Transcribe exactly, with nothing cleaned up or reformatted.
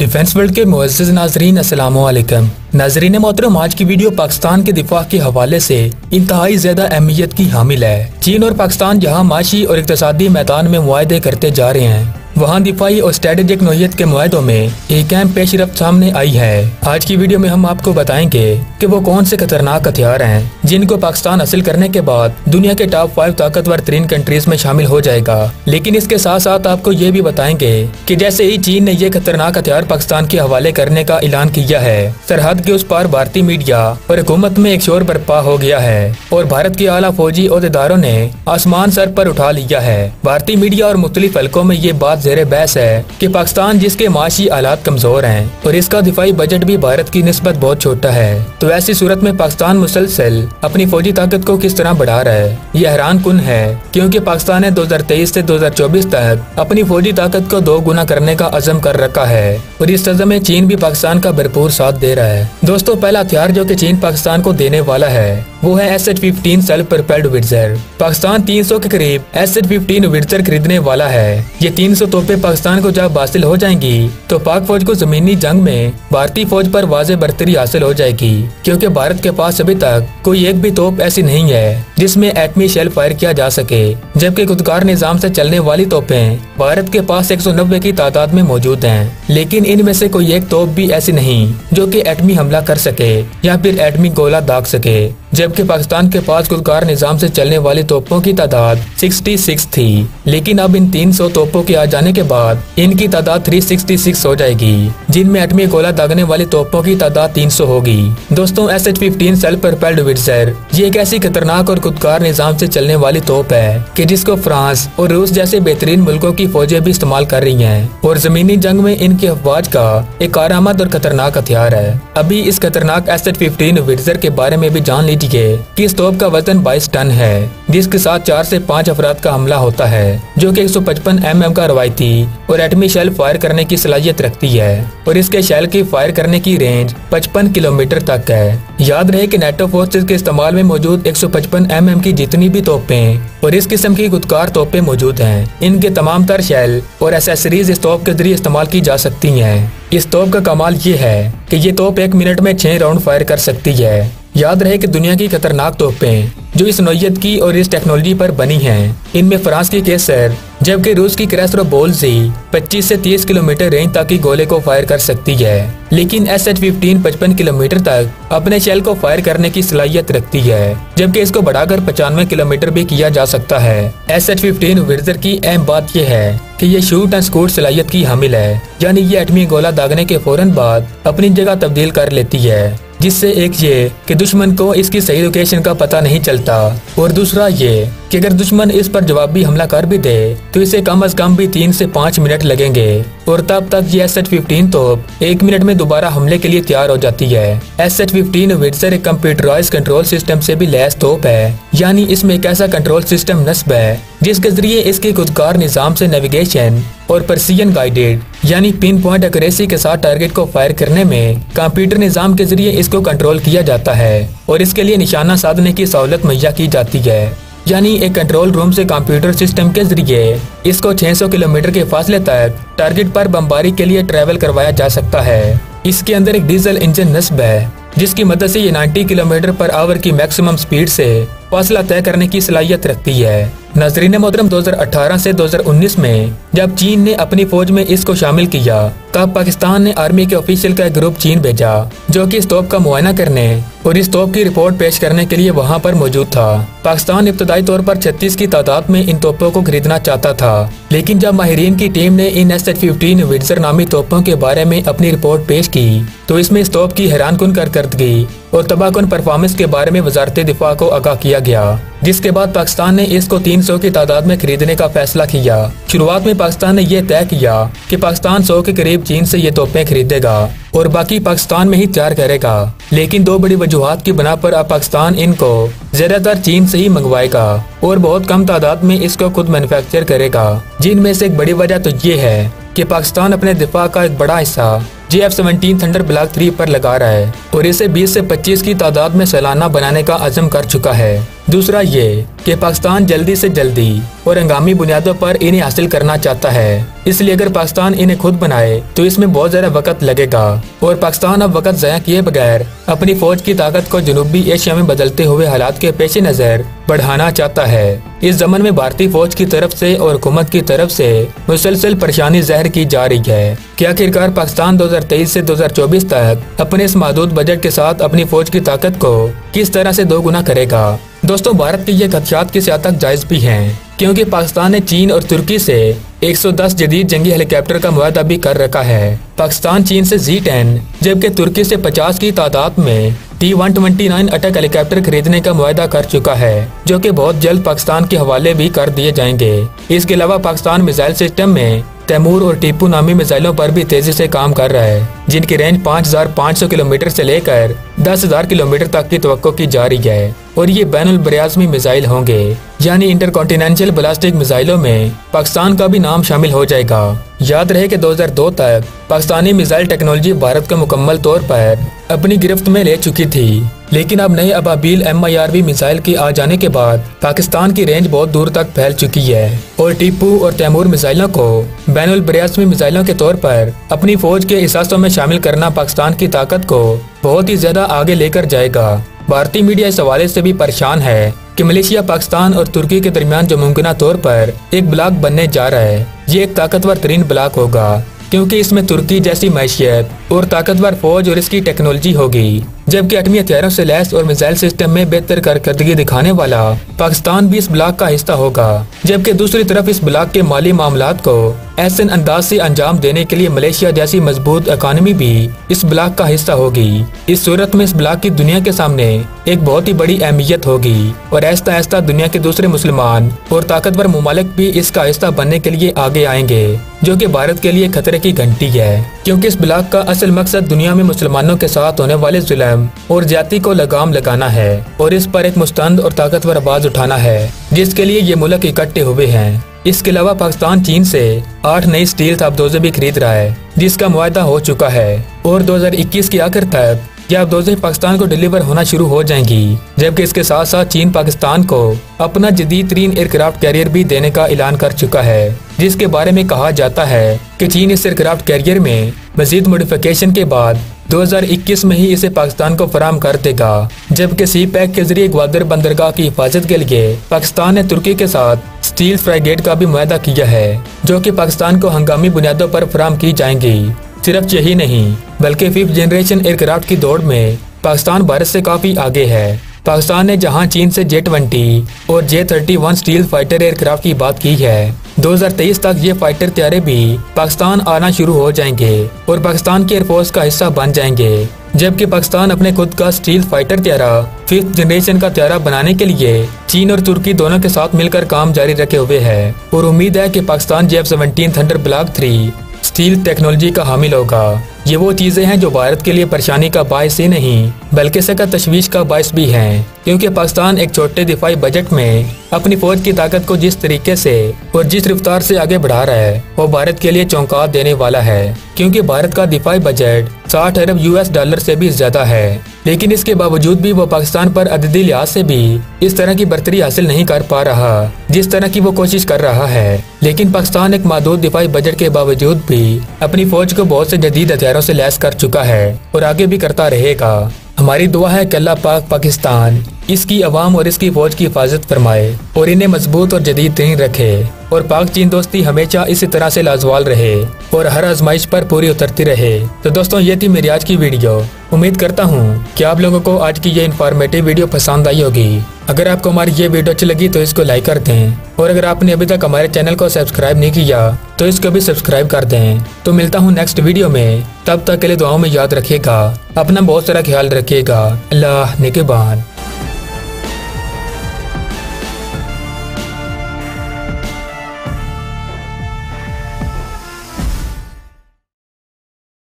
Defence world के मुअज़्ज़िज़ नाज़रीन अस्सलामु अलैकुम। नाज़रीन मोहतरम, आज की वीडियो पाकिस्तान के दिफा के हवाले से इंतहाई ज्यादा अहमियत की हामिल है। चीन और पाकिस्तान जहाँ माशी और इक़्तिसादी मैदान में मुआहदे करते जा रहे हैं, वहाँ दिफाई और स्ट्रेटेजिक नोयत के मुआहदों में एक अहम पेशरफ्त सामने आई है। आज की वीडियो में हम आपको बताएंगे कि वो कौन से खतरनाक हथियार हैं जिनको पाकिस्तान हासिल करने के बाद दुनिया के टॉप फाइव ताकतवर तरीन कंट्रीज में शामिल हो जाएगा। लेकिन इसके साथ साथ आपको ये भी बताएंगे कि जैसे ही चीन ने ये खतरनाक हथियार पाकिस्तान के हवाले करने का ऐलान किया है, सरहद के उस पार भारतीय मीडिया और हुकूमत में एक शोर बरपा हो गया है और भारत के आला फौजी अहदेदारों ने आसमान सर पर उठा लिया है। भारतीय मीडिया और मुख्तलिफ हलकों में ये बात ज़ेरे बहस है कि पाकिस्तान जिसके माशी हालात कमजोर हैं और इसका दिफाई बजट भी भारत की निस्बत बहुत छोटा है, तो ऐसी सूरत में पाकिस्तान मुसलसल अपनी फौजी ताकत को किस तरह बढ़ा रहा है, ये हैरान कुन है। क्योंकि पाकिस्तान ने दो हज़ार तेईस से दो हज़ार चौबीस तक अपनी फौजी ताकत को दो गुना करने का अज़म कर रखा है और इस अज़म में चीन भी पाकिस्तान का भरपूर साथ दे रहा है। दोस्तों, पहला हथियार जो की चीन पाकिस्तान को देने वाला है वो है S H fifteen self propelled howitzer. Pakistan तीन सौ के करीब एस एच फिफ्टीन हॉवित्ज़र खरीदने वाला है। ये तीन सौ तोपें पाकिस्तान को जब हासिल हो जाएंगी तो पाक फौज को जमीनी जंग में भारतीय फौज पर वाज़े बरतरी हासिल हो जाएगी, क्योंकि भारत के पास अभी तक कोई एक भी तोप ऐसी नहीं है जिसमें एटमी शेल फायर किया जा सके, जबकि खुदगार निजाम से चलने वाली तोपें भारत के पास एक सौ नब्बे की तादाद में मौजूद हैं। लेकिन इनमें से कोई एक तोप भी ऐसी नहीं जो कि एटमी हमला कर सके या फिर एटमी गोला दाग सके, जबकि पाकिस्तान के पास खुदगार निजाम से चलने वाली तोपों की तादाद छियासठ थी। लेकिन अब इन तीन सौ तोपों के आ जाने के बाद इनकी तादाद तीन सौ छियासठ हो जाएगी, जिनमें एटमी गोला दागने वाली तोपों की तादाद तीन सौ होगी। दोस्तों, S H fifteen self propelled howitzer ये एक ऐसी खतरनाक और खुदगार निजाम से चलने वाली तोप है कि जिसको फ्रांस और रूस जैसे बेहतरीन मुल्कों की फौजें भी इस्तेमाल कर रही है और जमीनी जंग में इनकी अफवाज का एक कारआमद और खतरनाक हथियार है। अभी इस खतरनाक एस एच फिफ्टीन हॉवित्ज़र के बारे में भी जान लीजिए कि इस तोप का वजन बाईस टन है, जिसके साथ चार से पाँच अफराद का हमला होता है, जो कि एक सौ पचपन एमएम का रवायती और एटमी शेल फायर करने की सलाहियत रखती है और इसके शेल की फायर करने की रेंज पचपन किलोमीटर तक है। याद रहे कि नेटो फोर्सेज के इस्तेमाल में मौजूद एक सौ पचपन एमएम की जितनी भी तोपें और इस किस्म की गुदकार तोपें मौजूद हैं, इनके तमाम तर शेल और एसेसरीज इस तोप के जरिए इस्तेमाल की जा सकती है। इस तोप का कमाल ये है कि ये तोप एक मिनट में छह राउंड फायर कर सकती है। याद रहे कि दुनिया की खतरनाक तोपें जो इस नोयत की और इस टेक्नोलॉजी पर बनी हैं, इनमें फ्रांस की केसर जबकि रूस की क्रेस्रो बोल्जी पच्चीस से तीस किलोमीटर रेंज तक की गोले को फायर कर सकती है। लेकिन एस एच फिफ्टीन पचपन किलोमीटर तक अपने शेल को फायर करने की सलाहियत रखती है, जबकि इसको बढ़ाकर पचानवे किलोमीटर भी किया जा सकता है। एस एच फिफ्टीन हॉवित्ज़र की अहम बात यह है कि ये शूट एंड स्कूट सलाहियत की हामिल है, यानी ये एटमी गोला दागने के फौरन बाद अपनी जगह तब्दील कर लेती है, जिससे एक ये कि दुश्मन को इसकी सही लोकेशन का पता नहीं चलता और दूसरा ये कि अगर दुश्मन इस पर जवाबी हमला कर भी दे तो इसे कम अज कम भी तीन से पाँच मिनट लगेंगे और तब तक ये एस एच फिफ्टीन तोप एक मिनट में दोबारा हमले के लिए तैयार हो जाती है। एस एच फिफ्टीन हॉवित्ज़र एक कंप्यूटराइज कंट्रोल सिस्टम से भी लैस तोप है, यानी इसमें एक ऐसा कंट्रोल सिस्टम नस्ब है जिसके जरिए इसके खुदकार निजाम से नेविगेशन और परसियन गाइडेड यानी पिन पॉइंट एक्यूरेसी के साथ टारगेट को फायर करने में कंप्यूटर निजाम के जरिए इसको कंट्रोल किया जाता है और इसके लिए निशाना साधने की सहूलत मुहैया की जाती है, यानी एक कंट्रोल रूम से कंप्यूटर सिस्टम के जरिए इसको छह सौ किलोमीटर के फासले तक टारगेट पर बमबारी के लिए ट्रैवल करवाया जा सकता है। इसके अंदर एक डीजल इंजन नस्ब है जिसकी मदद से ये नब्बे किलोमीटर पर आवर की मैक्सिमम स्पीड से फासला तय करने की सलाहियत रखती है। नाज़रीन मोहतरम, दो हज़ार अठारह से दो हज़ार उन्नीस में जब चीन ने अपनी फौज में इसको शामिल किया, तब पाकिस्तान ने आर्मी के ऑफिशियल का एक ग्रुप चीन भेजा जो कि इस तोप का मुआयना करने और इस तोप की रिपोर्ट पेश करने के लिए वहां पर मौजूद था। पाकिस्तान इब्तदाई तौर पर छत्तीस की तादाद में इन तोपों को खरीदना चाहता था, लेकिन जब माहिरीन की टीम ने इन एस एच फिफ्टीन हॉवित्ज़र नामी तोपों के बारे में अपनी रिपोर्ट पेश की तो इसमें इस तोप की हैरानकुन कारकर्दगी और तबाहकुन परफॉर्मेंस के बारे में वजारत दिफा को आगाह किया गया, जिसके बाद पाकिस्तान ने इसको तीन सौ की तादाद में खरीदने का फैसला किया। शुरुआत में पाकिस्तान ने यह तय किया कि पाकिस्तान सौ के करीब चीन से ये तोपें खरीदेगा और बाकी पाकिस्तान में ही तैयार करेगा, लेकिन दो बड़ी वजूहत की बना पर अब पाकिस्तान इनको ज्यादातर चीन से ही मंगवाएगा और बहुत कम तादाद में इसको खुद मैन्युफैक्चर करेगा, जिनमें से एक बड़ी वजह तो ये है कि पाकिस्तान अपने दिफा का एक बड़ा हिस्सा J F seventeen Thunder block three पर लगा रहा है और इसे बीस से पच्चीस की तादाद में सालाना बनाने का अज़म कर चुका है। दूसरा ये कि पाकिस्तान जल्दी से जल्दी और हंगामी बुनियादों पर इन्हें हासिल करना चाहता है, इसलिए अगर पाकिस्तान इन्हें खुद बनाए तो इसमें बहुत ज्यादा वक्त लगेगा और पाकिस्तान अब वक्त ज़ाया किए बगैर अपनी फौज की ताकत को जनूबी एशिया में बदलते हुए हालात के पेश नज़र बढ़ाना चाहता है। इस जमन में भारतीय फौज की तरफ से और हुकूमत की तरफ से मुसलसल परेशानी ज़ाहिर की जा रही है कि आखिरकार पाकिस्तान दो हज़ार तेईस से दो हज़ार चौबीस तक अपने इस महदूद बजट के साथ अपनी फौज की ताकत को किस तरह से दोगुना करेगा। दोस्तों, भारत के ये खदशात किस हद तक जायज़ भी हैं क्योंकि पाकिस्तान ने चीन और तुर्की से एक सौ दस जदीद जंगी हेलीकॉप्टर का मुआहदा भी कर रखा है। पाकिस्तान चीन से ज़ेड टेन जबकि तुर्की से पचास की तादाद में T one two nine attack helicopter खरीदने का मुआहदा कर चुका है, जो कि बहुत जल्द पाकिस्तान के हवाले भी कर दिए जाएंगे। इसके अलावा पाकिस्तान मिसाइल सिस्टम में तैमूर और टीपू नामी मिसाइलों पर भी तेजी से काम कर रहा है, जिनकी रेंज पाँच हज़ार पाँच सौ किलोमीटर से लेकर दस हज़ार किलोमीटर तक की तवक्को की जा रही है और ये बैनुल बराअज़मी मिसाइल होंगे, यानी इंटर कॉन्टिनेंटल बैलिस्टिक मिसाइलों में पाकिस्तान का भी नाम शामिल हो जाएगा। याद रहे कि दो हज़ार दो तक पाकिस्तानी मिसाइल टेक्नोलॉजी भारत को मुकम्मल तौर पर अपनी गिरफ्त में ले चुकी थी, लेकिन अब नए Ababeel M I R V missile के आ जाने के बाद पाकिस्तान की रेंज बहुत दूर तक फैल चुकी है और टीपू और तैमूर मिसाइलों को बैनुल बराअज़मी मिसाइलों के तौर पर अपनी फौज के असासों में शामिल करना पाकिस्तान की ताकत को बहुत ही ज्यादा आगे लेकर जाएगा। भारतीय मीडिया इस हवाले से भी परेशान है कि मलेशिया पाकिस्तान और तुर्की के दरमियान जो मुमकिन तौर पर एक ब्लॉक बनने जा रहा है, ये एक ताकतवर तरीन ब्लॉक होगा क्योंकि इसमें तुर्की जैसी मैशियत और ताकतवर फौज और इसकी टेक्नोलॉजी होगी, जबकि एटमी हथियारों से लैस और मिसाइल सिस्टम में बेहतर कारकर्दगी दिखाने वाला पाकिस्तान भी इस ब्लॉक का हिस्सा होगा। जबकि दूसरी तरफ इस ब्लॉक के माली मामलात को ऐसे अंदाज से अंजाम देने के लिए मलेशिया जैसी मजबूत इकानमी भी इस ब्लॉक का हिस्सा होगी। इस सूरत में इस ब्लॉक की दुनिया के सामने एक बहुत ही बड़ी अहमियत होगी और ऐसा ऐसा दुनिया के दूसरे मुसलमान और ताकतवर मुमालिक भी इसका हिस्सा बनने के लिए आगे आएंगे, जो कि भारत के लिए खतरे की घंटी है क्योंकि इस ब्लॉक का असल मकसद दुनिया में मुसलमानों के साथ होने वाले जुल्म और जाति को लगाम लगाना है और इस पर एक मुस्तंद और ताकतवर आवाज उठाना है, जिसके लिए ये मुल्क इकट्ठे हुए हैं। इसके अलावा पाकिस्तान चीन से आठ नई स्टील ताबदोज़े भी खरीद रहा है, जिसका मुआहदा हो चुका है और दो हज़ार इक्कीस के आखिर तक यह ताबदोज़ें पाकिस्तान को डिलीवर होना शुरू हो जाएंगी। जबकि इसके साथ साथ चीन पाकिस्तान को अपना जदीद तरीन एयरक्राफ्ट कैरियर भी देने का ऐलान कर चुका है, जिसके बारे में कहा जाता है कि चीन इस एयरक्राफ्ट कैरियर में मजीद मॉडिफिकेशन के बाद दो हज़ार इक्कीस में ही इसे पाकिस्तान को फराम कर देगा। जबकि सीपैक के जरिए ग्वादर बंदरगाह की हिफाजत के लिए पाकिस्तान ने तुर्की के साथ स्टील फ्रैगेट का भी मुआहदा किया है, जो कि पाकिस्तान को हंगामी बुनियादों पर फराम की जाएंगी। सिर्फ यही नहीं बल्कि फिफ्थ जनरेशन एयरक्राफ्ट की दौड़ में पाकिस्तान भारत से काफी आगे है। पाकिस्तान ने जहां चीन से जे ट्वेंटी और J thirty one stealth fighter aircraft की बात की है, दो हज़ार तेईस तक ये फाइटर तैयारे भी पाकिस्तान आना शुरू हो जाएंगे और पाकिस्तान के एयरफोर्स का हिस्सा बन जाएंगे। जबकि पाकिस्तान अपने खुद का स्टील फाइटर तैयारा फिफ्थ जनरेशन का तैयारा बनाने के लिए चीन और तुर्की दोनों के साथ मिलकर काम जारी रखे हुए है और उम्मीद है कि Pakistan J F seventeen Thunder block three stealth technology का हामिल होगा। ये वो चीजें हैं जो भारत के लिए परेशानी का बायस ही नहीं बल्कि सख्त तशवीश का बायस भी हैं, क्योंकि पाकिस्तान एक छोटे दिफाई बजट में अपनी फौज की ताकत को जिस तरीके से और जिस रफ्तार से आगे बढ़ा रहा है वो भारत के लिए चौंका देने वाला है, क्योंकि भारत का दिफाई बजट साठ अरब यूएस डॉलर से भी ज्यादा है, लेकिन इसके बावजूद भी वो पाकिस्तान पर अददी लिहाज से भी इस तरह की बर्तरी हासिल नहीं कर पा रहा जिस तरह की वो कोशिश कर रहा है। लेकिन पाकिस्तान एक महदूद दिफाई बजट के बावजूद भी अपनी फौज को बहुत से जदीद हथियारों से लैस कर चुका है और आगे भी करता रहेगा। हमारी दुआ है कि अल्लाह पाक पाकिस्तान, इसकी अवाम और इसकी फौज की हिफाजत फरमाए और इन्हें मजबूत और जदीद तरीन रखे और पाक चीन दोस्ती हमेशा इसी तरह से लाजवाल रहे और हर आजमाइश पर पूरी उतरती रहे। तो दोस्तों, ये थी मेरी आज की वीडियो। उम्मीद करता हूँ कि आप लोगों को आज की ये इन्फॉर्मेटिव वीडियो पसंद आई होगी। अगर आपको हमारी ये वीडियो अच्छी लगी तो इसको लाइक कर दें और अगर आपने अभी तक हमारे चैनल को सब्सक्राइब नहीं किया तो इसको भी सब्सक्राइब कर दें। तो मिलता हूँ नेक्स्ट वीडियो में, तब तक के लिए दुआओं में याद रखिएगा, अपना बहुत सारा ख्याल रखिएगा। अल्लाह निगहबान।